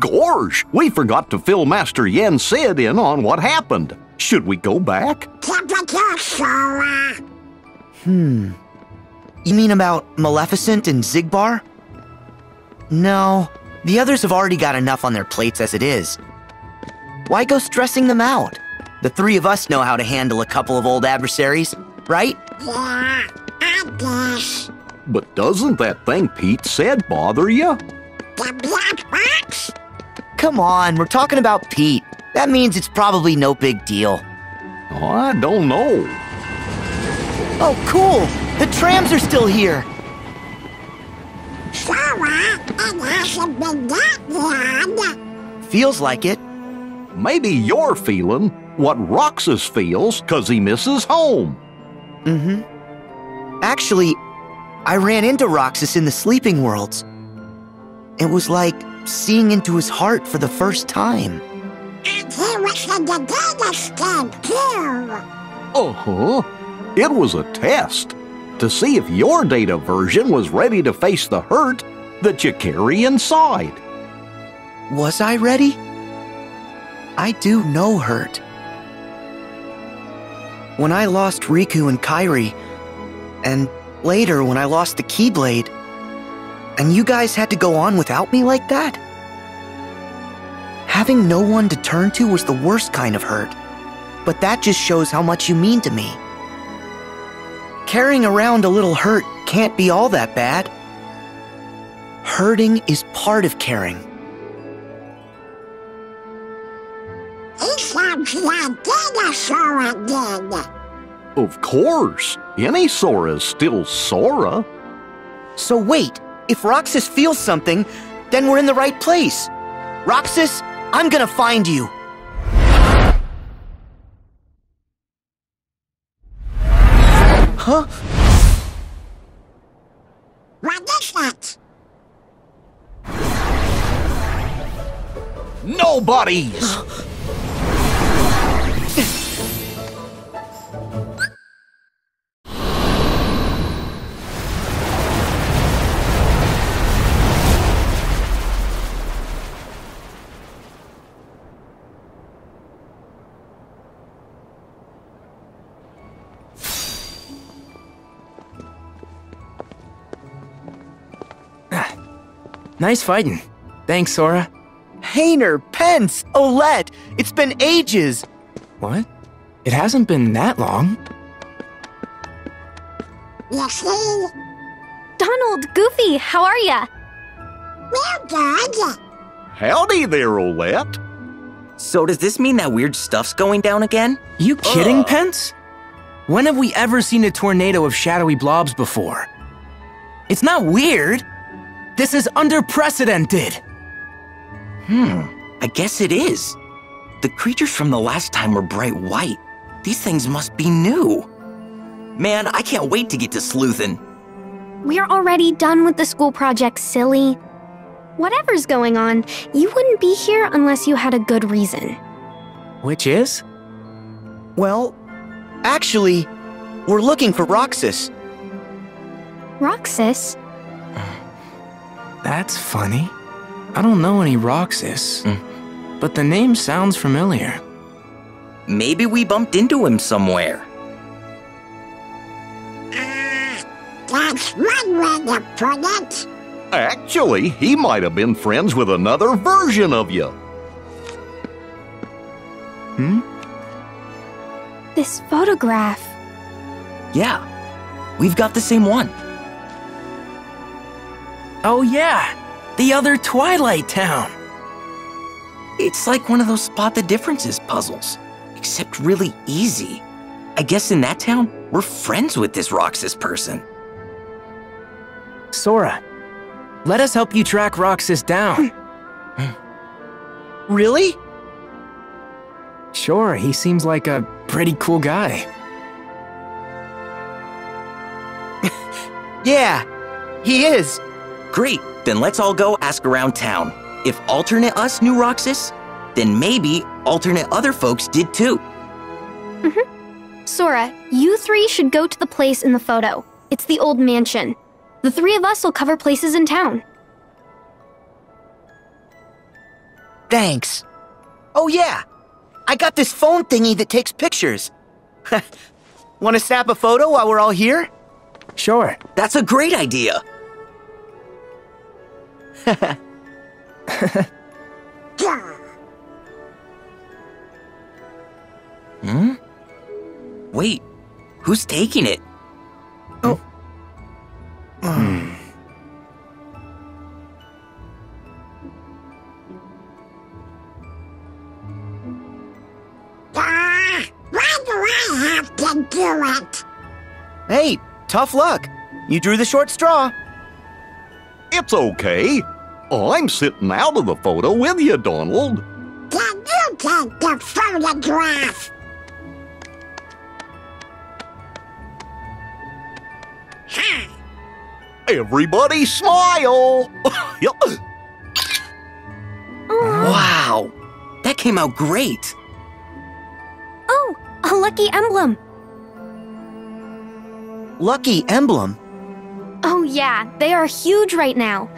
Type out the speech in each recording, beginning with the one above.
Gorge! We forgot to fill Master Yen Sid in on what happened. Should we go back? Sora. You mean about Maleficent and Xigbar? No, the others have already got enough on their plates as it is. Why go stressing them out? The three of us know how to handle a couple of old adversaries, right? Yeah, I guess. But doesn't that thing Pete said bother you? The black box? Come on, we're talking about Pete. That means it's probably no big deal. Oh, I don't know. Oh, cool! The trams are still here! So, it hasn't been that long. Feels like it. Maybe you're feeling what Roxas feels because he misses home. Actually, I ran into Roxas in the Sleeping Worlds. It was like seeing into his heart for the first time. And he was in the data scan, too. It was a test to see if your data version was ready to face the hurt that you carry inside. Was I ready? I do know hurt. When I lost Riku and Kairi, and later when I lost the Keyblade, and you guys had to go on without me like that? Having no one to turn to was the worst kind of hurt, but that just shows how much you mean to me. Carrying around a little hurt can't be all that bad. Hurting is part of caring. It sounds like any Sora again. Of course. Any Sora is still Sora. So wait, if Roxas feels something, then we're in the right place. Roxas, I'm gonna find you. Huh? What is that? Nobody's! Nice fighting. Thanks, Sora. Hayner, Pence, Olette, it's been ages. What? It hasn't been that long. Yes, hey. Donald, Goofy, how are ya? We're good. Howdy there, Olette. So does this mean that weird stuff's going down again? You kidding, Pence? When have we ever seen a tornado of shadowy blobs before? It's not weird. This is unprecedented! I guess it is. The creatures from the last time were bright white. These things must be new. Man, I can't wait to get to sleuthin'. We're already done with the school project, silly. Whatever's going on, you wouldn't be here unless you had a good reason. Which is? Well, actually, we're looking for Roxas. Roxas? That's funny. I don't know any Roxas, but the name sounds familiar. Maybe we bumped into him somewhere. That's one way to put it. Actually, he might have been friends with another version of you. This photograph. Yeah, we've got the same one. Oh yeah, the other Twilight Town. It's like one of those spot the differences puzzles, except really easy. I guess in that town, we're friends with this Roxas person. Sora, let us help you track Roxas down. Really? Sure, he seems like a pretty cool guy. Yeah, he is. Great, then let's all go ask around town. If alternate us knew Roxas, then maybe alternate other folks did too. Sora, you three should go to the place in the photo. It's the old mansion. The three of us will cover places in town. Thanks. Oh yeah, I got this phone thingy that takes pictures. Want to snap a photo while we're all here? Sure. That's a great idea. Hmm? Wait, who's taking it? Oh. Hmm. Why do I have to do it? Hey, tough luck. You drew the short straw. It's okay. I'm sitting out of the photo with you, Donald. Can you take the photograph? Hi. Everybody smile! Wow! That came out great! Oh, a lucky emblem! Lucky emblem? Oh yeah, they are huge right now.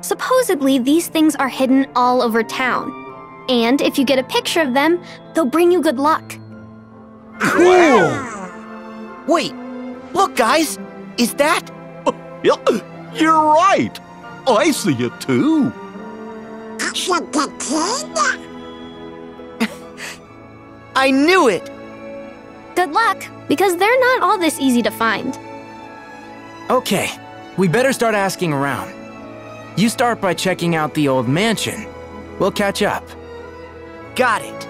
Supposedly, these things are hidden all over town. And if you get a picture of them, they'll bring you good luck. Cool! Wait, look guys! Is that? You're right! I see it too! I knew it! Good luck, because they're not all this easy to find. Okay, we better start asking around. You start by checking out the old mansion. We'll catch up. Got it.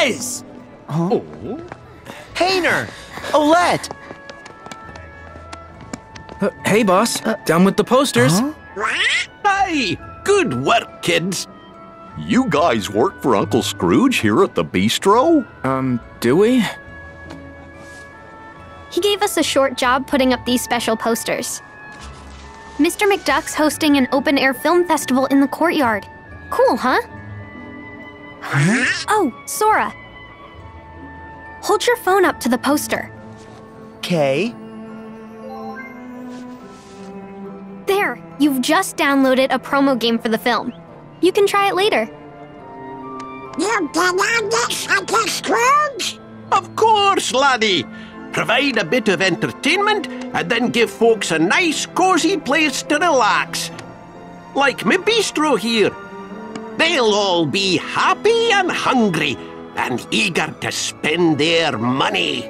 guys! Oh. Hayner! Olette! Hey, boss. Down with the posters. Hey! Good work, kids. You guys work for Uncle Scrooge here at the bistro? Do we? He gave us a short job putting up these special posters. Mr. McDuck's hosting an open-air film festival in the courtyard. Cool, huh? Oh, Sora. Hold your phone up to the poster. Okay. There, you've just downloaded a promo game for the film. You can try it later. You downloaded this, Uncle Scrooge? Of course, laddie. Provide a bit of entertainment and then give folks a nice, cozy place to relax. Like my bistro here. They'll all be happy and hungry and eager to spend their money.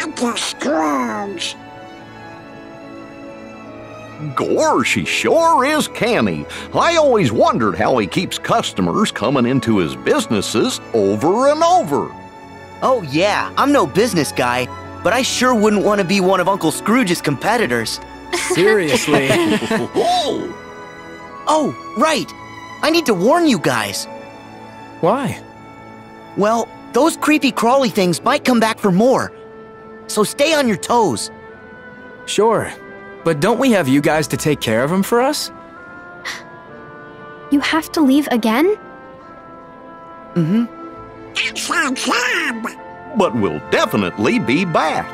Uncle Scrooge. Gore, she sure is canny. I always wondered how he keeps customers coming into his businesses over and over. Oh yeah, I'm no business guy, but I sure wouldn't want to be one of Uncle Scrooge's competitors. Seriously. Oh, right. I need to warn you guys. Why? Well, those creepy crawly things might come back for more. So stay on your toes. Sure. But don't we have you guys to take care of them for us? You have to leave again? Mm-hmm. That's our job. But we'll definitely be back.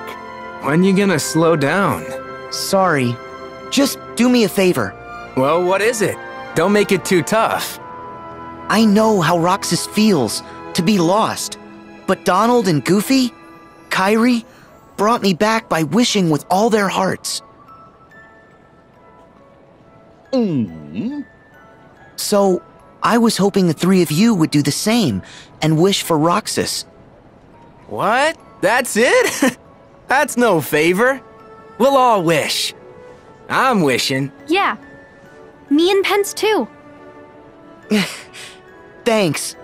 When you gonna slow down? Sorry. Just do me a favor. Well, what is it? Don't make it too tough. I know how Roxas feels to be lost, but Donald and Goofy, Kairi, brought me back by wishing with all their hearts. Mm. So, I was hoping the three of you would do the same and wish for Roxas. What? That's it? That's no favor. We'll all wish. I'm wishing. Yeah. Me and Pence, too. Thanks.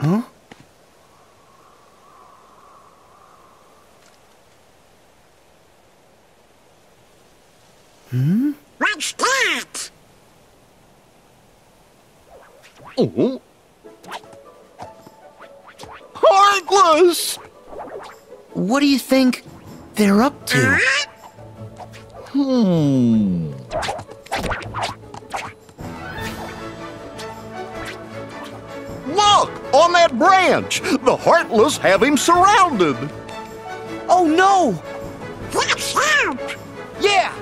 Huh? Hmm? What's that? Oh. Heartless! What do you think they're up to? Look! On that branch! The Heartless have him surrounded! Oh no! Let's help! Yeah!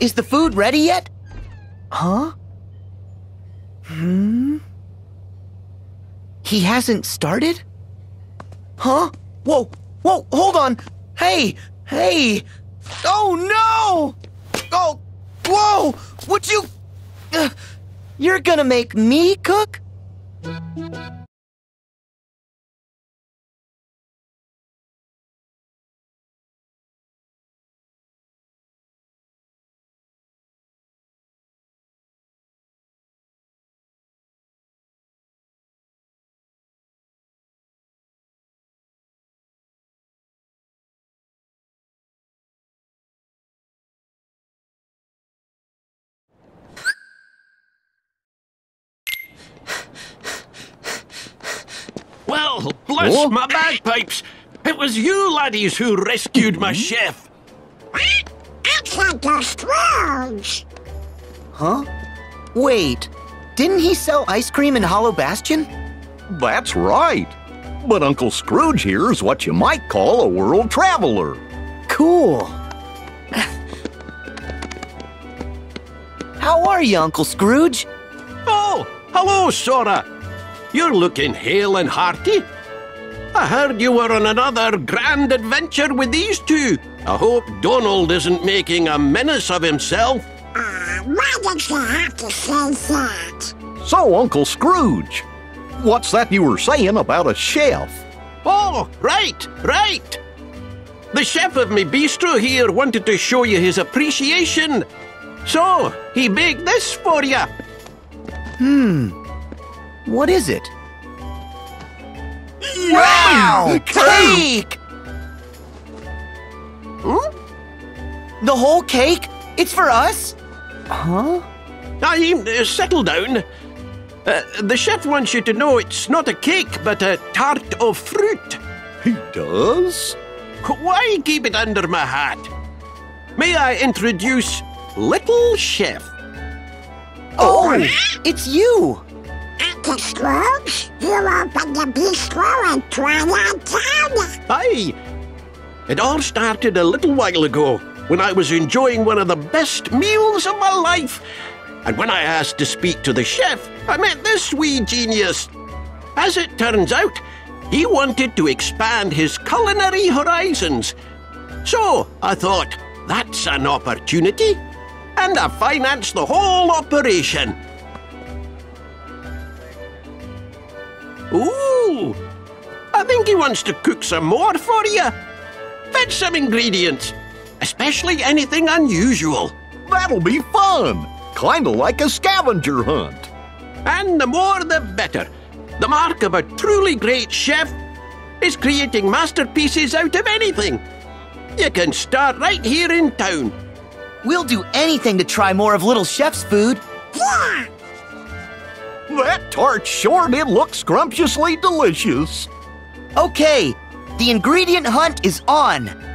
Is the food ready yet? Huh? Hmm? He hasn't started? Huh? Whoa! Whoa! Hold on! Hey! Hey! Oh no! Oh! Whoa! Would you... you're gonna make me cook? Well, bless my bagpipes! It was you laddies who rescued my chef! What? It's Uncle Scrooge! Huh? Wait, didn't he sell ice cream in Hollow Bastion? That's right. But Uncle Scrooge here is what you might call a world traveler. Cool. How are you, Uncle Scrooge? Oh, hello, Sora! You're looking hale and hearty. I heard you were on another grand adventure with these two. I hope Donald isn't making a menace of himself. Why did you have to say that? So, Uncle Scrooge, what's that you were saying about a chef? Oh, right, right. The chef of my bistro here wanted to show you his appreciation. So, he baked this for you. What is it? Wow! Cake! Hmm? The whole cake? It's for us? Huh? Settle down. The chef wants you to know it's not a cake, but a tart of fruit. He does? Why keep it under my hat? May I introduce Little Chef? Oh, it's you! Uncle Scrooge, you opened the bistro at Twilight Town. Aye. It all started a little while ago when I was enjoying one of the best meals of my life. And when I asked to speak to the chef, I met this wee genius. As it turns out, he wanted to expand his culinary horizons. So I thought, that's an opportunity. And I financed the whole operation. Ooh! I think he wants to cook some more for you. Fetch some ingredients, especially anything unusual. That'll be fun! Kinda like a scavenger hunt. And the more the better. The mark of a truly great chef is creating masterpieces out of anything. You can start right here in town. We'll do anything to try more of Little Chef's food. Yeah! That tart sure did look scrumptiously delicious. Okay, the ingredient hunt is on.